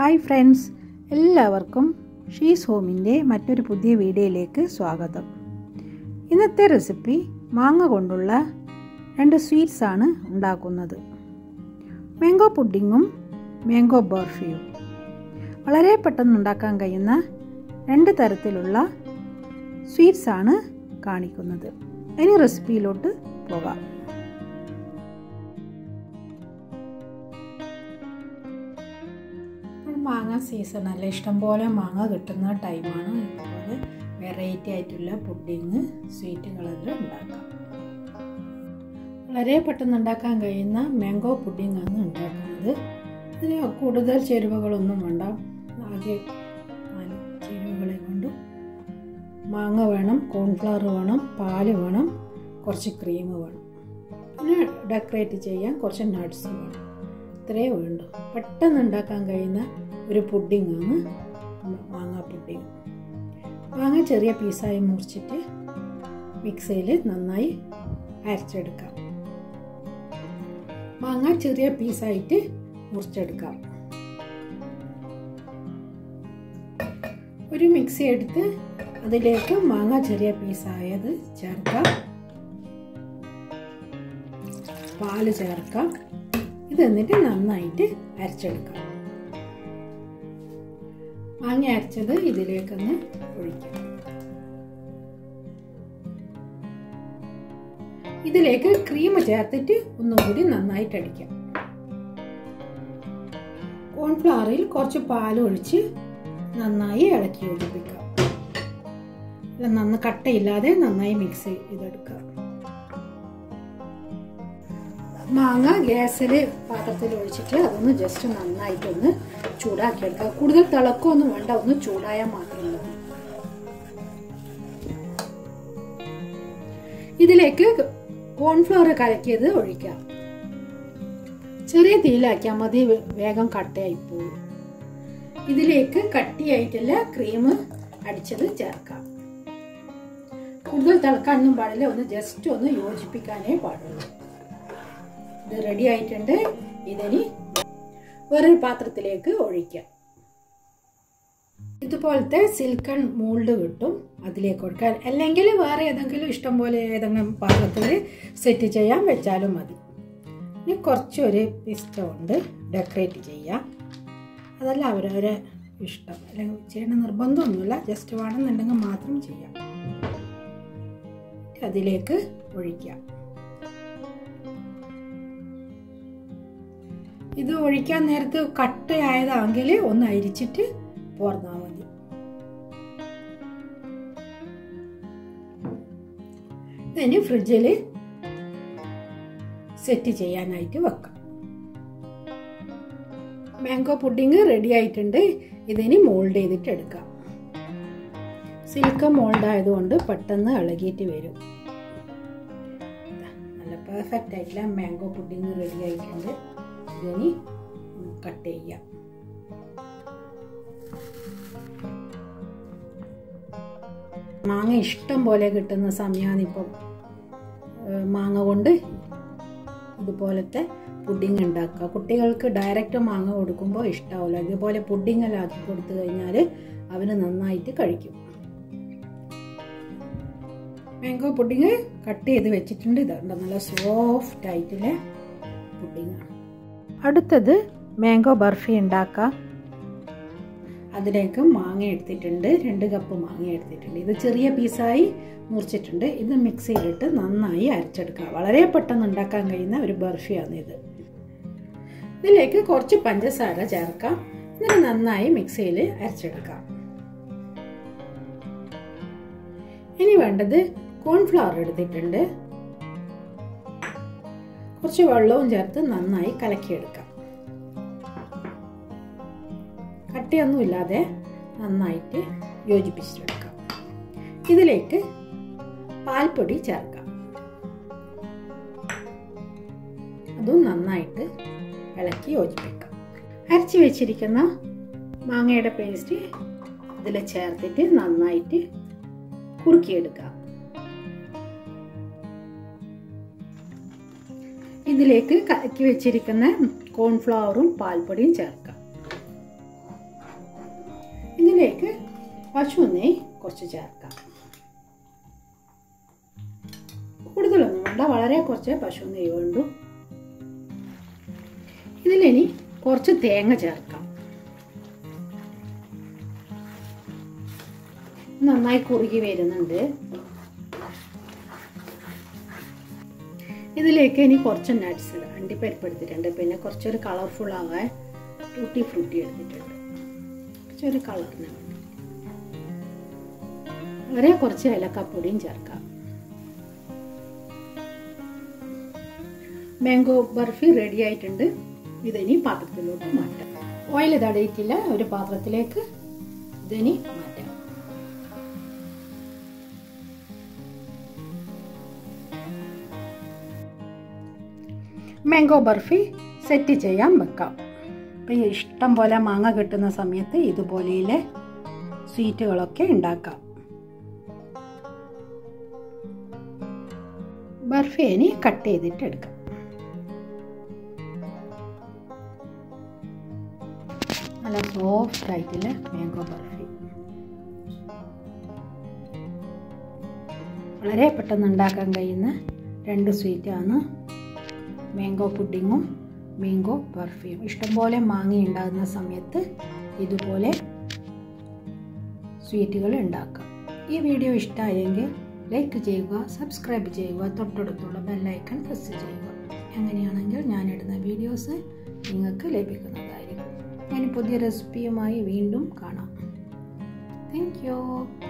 Hi friends, എല്ലാവർക്കും she's ഹോമിൻ്റെ മറ്റൊരു പുതിയ വീഡിയോയിലേക്ക് സ്വാഗതം. ഇന്നത്തെ റെസിപ്പി മാങ്ങ കൊണ്ടുള്ള രണ്ട് സ്വീറ്റ്സ് ആണ് ഉണ്ടാക്കുന്നത്. മാംഗോ പുഡിങ്ങും മാംഗോ ബർഫിയും. വളരെ പെട്ടെന്ന് ഉണ്ടാക്കാൻ കഴിയുന്ന രണ്ട് തരത്തിലുള്ള സ്വീറ്റ്സ് ആണ് കാണിക്കുന്നത്. ഇനി റെസിപ്പിയിലോട്ട് പോകാം. മാങ്ങ സീസണല്ല, ഇഷ്ടംപോലെ മാങ്ങ കിട്ടുന്ന ടൈമാണ്. ഇതുപോലെ വെറൈറ്റി ആയിട്ടുള്ള പുഡിങ് സ്വീറ്റുകളൊക്കെ ഉണ്ടാക്കാം. വളരെ പെട്ടെന്ന് ഉണ്ടാക്കാൻ കഴിയുന്ന മാംഗോ പുഡിങ്ങാണ് ഉണ്ടാക്കുന്നത്. ഇതിന് കൂടുതൽ ചേരുവകളൊന്നും വേണ്ട. ആകെ 4 ചേരുവകളെ കൊണ്ട് മാങ്ങ വേണം, കോൺഫ്ലവർ വേണം, പാല് വേണം, കുറച്ച് ക്രീം വേണം, പിന്നെ ഡെക്കറേറ്റ് ചെയ്യാൻ കുറച്ച് നട്ട്സ് വേണം. ഇത്രയേ വേണ്ടു. പെട്ടെന്ന് ഉണ്ടാക്കാൻ കഴിയുന്ന ഒരു പുഡിങ്ങാണ് മാങ്ങാ പുഡിങ്. മാങ്ങ ചെറിയ പീസായി മുറിച്ചിട്ട് മിക്സിയിൽ നന്നായി അരച്ചെടുക്കാം. മാങ്ങ ചെറിയ പീസായിട്ട് മുറിച്ചെടുക്കാം. ഒരു മിക്സി എടുത്ത് അതിലേക്ക് മാങ്ങ ചെറിയ പീസായത് ചേർക്കാം, പാല് ചേർക്കാം. ഇത് എന്നിട്ട് നന്നായിട്ട് അരച്ചെടുക്കാം. മാങ്ങ അരച്ചത് ഇതിലേക്കൊന്ന് ഒഴിക്കാം. ഇതിലേക്ക് ക്രീം ചേർത്തിട്ട് ഒന്നും കൂടി നന്നായിട്ട് അടിക്കാം. കോൺഫ്ലവറിൽ കുറച്ച് പാൽ ഒഴിച്ച് നന്നായി ഇളക്കി യോജിപ്പിക്കാം. നന്നായി കട്ടയില്ലാതെ നന്നായി മിക്സ് ചെയ്തെടുക്കാം. മാങ്ങ ഗ്യാസിൽ പാത്രത്തിൽ ഒഴിച്ചിട്ട് അതൊന്ന് ജസ്റ്റ് നന്നായിട്ടൊന്ന് ചൂടാക്കി എടുക്കുക. കൂടുതൽ തിളക്കൊന്നും വേണ്ട, ഒന്ന് ചൂടായാൽ മാത്രമേ ഉള്ളൂ. ഇതിലേക്ക് കോൺഫ്ലവർ കലക്കിയത് ഒഴിക്കാം. ചെറിയ തീയിലാക്കിയാൽ മതി, വേഗം കട്ടയായി പോകും. ഇതിലേക്ക് കട്ടിയായിട്ടുള്ള ക്രീം അടിച്ചത് ചേർക്കാം. കൂടുതൽ തിളക്കാനൊന്നും പാടില്ല, ഒന്ന് ജസ്റ്റ് ഒന്ന് യോജിപ്പിക്കാനേ പാടുള്ളൂ. ഇത് റെഡി ആയിട്ടുണ്ട്. ഇതിനി വേറൊരു പാത്രത്തിലേക്ക് ഒഴിക്കാം. ഇതുപോലത്തെ സിൽക്കൺ മോൾഡ് കിട്ടും, അതിലേക്ക് ഒഴിക്കാം. അല്ലെങ്കിൽ വേറെ ഏതെങ്കിലും ഇഷ്ടം പോലെ ഏതെങ്കിലും പാത്രത്തിൽ സെറ്റ് ചെയ്യാൻ വെച്ചാലും മതി. ഇനി കുറച്ചൊരു പിസ്റ്റ കൊണ്ട് ഡെക്കറേറ്റ് ചെയ്യാം. അതല്ല അവരവരെ ഇഷ്ടം, അല്ലെങ്കിൽ ചെയ്യേണ്ട നിർബന്ധമൊന്നുമില്ല. ജസ്റ്റ് വേണമെന്നുണ്ടെങ്കിൽ മാത്രം ചെയ്യാം. അതിലേക്ക് ഒഴിക്കാം. ഇത് ഒഴിക്കാൻ നേരത്ത് കട്ടയായതാണെങ്കിൽ ഒന്ന് അരിച്ചിട്ട് പോർന്നാൽ മതി. ഇനി ഫ്രിഡ്ജിൽ സെറ്റ് ചെയ്യാനായിട്ട് വെക്കാം. മാംഗോ പുഡിങ് റെഡി ആയിട്ടുണ്ട്. ഇതിനി മോൾഡ് ചെയ്തിട്ട് എടുക്കാം. സിൽക്ക് മോൾഡ് ആയതുകൊണ്ട് പെട്ടെന്ന് ഇളകിയിട്ട് വരും. നല്ല പെർഫെക്റ്റ് ആയിട്ടുള്ള മാംഗോ പുഡിങ് റെഡി ആയിട്ടുണ്ട്. ഇതിനി കട്ട് ചെയ്യാം. മാങ്ങ ഇഷ്ടം പോലെ കിട്ടുന്ന സമയമാണ് ഇപ്പം. മാങ്ങ കൊണ്ട് ഇതുപോലത്തെ പുഡിങ് ഉണ്ടാക്കുക. കുട്ടികൾക്ക് ഡയറക്റ്റ് മാങ്ങ കൊടുക്കുമ്പോൾ ഇഷ്ടാവില്ല. ഇതുപോലെ പുഡിങ്ങെല്ലാം ആക്കി കൊടുത്തു കഴിഞ്ഞാൽ അവന് നന്നായിട്ട് കഴിക്കും. മാംഗോ പുഡിങ് കട്ട് ചെയ്ത് വെച്ചിട്ടുണ്ട്. ഇതുണ്ട്, നല്ല സോഫ്റ്റ് ആയിട്ടുള്ള പുഡിങ്ങാണ്. അടുത്തത് മാംഗോ ബർഫി ഉണ്ടാക്കാം. അതിലേക്ക് മാങ്ങ എടുത്തിട്ടുണ്ട്, 2 കപ്പ് മാങ്ങ എടുത്തിട്ടുണ്ട്. ഇത് ചെറിയ പീസായി മുറിച്ചിട്ടുണ്ട്. ഇത് മിക്സിയിലിട്ട് നന്നായി അരച്ചെടുക്കാം. വളരെ പെട്ടെന്ന് ഉണ്ടാക്കാൻ കഴിയുന്ന ഒരു ബർഫിയാണിത്. ഇതിലേക്ക് കുറച്ച് പഞ്ചസാര ചേർക്കാം. എന്നിട്ട് നന്നായി മിക്സിയിൽ അരച്ചെടുക്കാം. ഇനി വേണ്ടത് കോൺഫ്ലവർ എടുത്തിട്ടുണ്ട്. കുറച്ച് വെള്ളവും ചേർത്ത് നന്നായി കലക്കിയെടുക്കാം. കട്ടിയൊന്നും ഇല്ലാതെ നന്നായിട്ട് യോജിപ്പിച്ചെടുക്കാം. ഇതിലേക്ക് പാൽപ്പൊടി ചേർക്കാം. അതും നന്നായിട്ട് ഇളക്കി യോജിപ്പിക്കാം. അരച്ച് വെച്ചിരിക്കുന്ന മാങ്ങയുടെ പേസ്റ്റ് ഇതിൽ ചേർത്തിട്ട് നന്നായിട്ട് കുറുക്കിയെടുക്കാം. ഇതിലേക്ക് കലക്കി വെച്ചിരിക്കുന്ന കോൺഫ്ലവറും പാൽപ്പൊടിയും ചേർക്കാം. ഇതിലേക്ക് പശുനെയ്യ് കുറച്ച് ചേർക്കാം. കൂടുതലൊന്നും വേണ്ട, വളരെ കുറച്ച് പശുനെയ്യ് വേണ്ടു. ഇതിലിനി കുറച്ച് തേങ്ങ ചേർക്കാം. നന്നായി കുറുകി വരുന്നുണ്ട്. ഇതിലേക്ക് ഇനി കുറച്ച് നട്ട്സ് ഇടാം. അണ്ടിപ്പരിപ്പ് എടുത്തിട്ടുണ്ട്, പിന്നെ കുറച്ചൊരു കളർഫുൾ ആവാൻ ടൂട്ടി ഫ്രൂട്ടി എടുത്തിട്ടുണ്ട്, കുറച്ചൊരു കളറിന് വേണ്ടി. വളരെ കുറച്ച് ഏലക്കാപ്പൊടിയും ചേർക്കാം. മാംഗോ ബർഫി റെഡി ആയിട്ടുണ്ട്. ഇതിനി പാത്രത്തിലോട്ട് മാറ്റാം. ഓയിൽ തടയിട്ടില്ല, ഒരു പാത്രത്തിലേക്ക് ഇതിനി മാറ്റാം. മാംഗോ ബർഫി സെറ്റ് ചെയ്യാൻ വെക്കാം. അപ്പം ഇഷ്ടം പോലെ മാങ്ങ കിട്ടുന്ന സമയത്ത് ഇതുപോലെയുള്ള സ്വീറ്റുകളൊക്കെ ഉണ്ടാക്കാം. ബർഫി ഇനി കട്ട് ചെയ്തിട്ട് എടുക്കാം. നല്ല സോഫ്റ്റ് ആയിട്ടുള്ള മാംഗോ ബർഫി, വളരെ പെട്ടെന്ന് ഉണ്ടാക്കാൻ കഴിയുന്ന രണ്ട് സ്വീറ്റാണ് മാംഗോ പുഡിങ്ങും മാംഗോ ബർഫിയും. ഇഷ്ടംപോലെ മാങ്ങ ഉണ്ടാകുന്ന സമയത്ത് ഇതുപോലെ സ്വീറ്റുകൾ ഉണ്ടാക്കാം. ഈ വീഡിയോ ഇഷ്ടമായെങ്കിൽ ലൈക്ക് ചെയ്യുക, സബ്സ്ക്രൈബ് ചെയ്യുക, തൊട്ടടുത്തുള്ള ബെല്ലൈക്കൺ പ്രസ് ചെയ്യുക. അങ്ങനെയാണെങ്കിൽ ഞാനിടുന്ന വീഡിയോസ് നിങ്ങൾക്ക് ലഭിക്കുന്നതായിരിക്കും. ഞാൻ പുതിയ റെസിപ്പിയുമായി വീണ്ടും കാണാം. Thank U.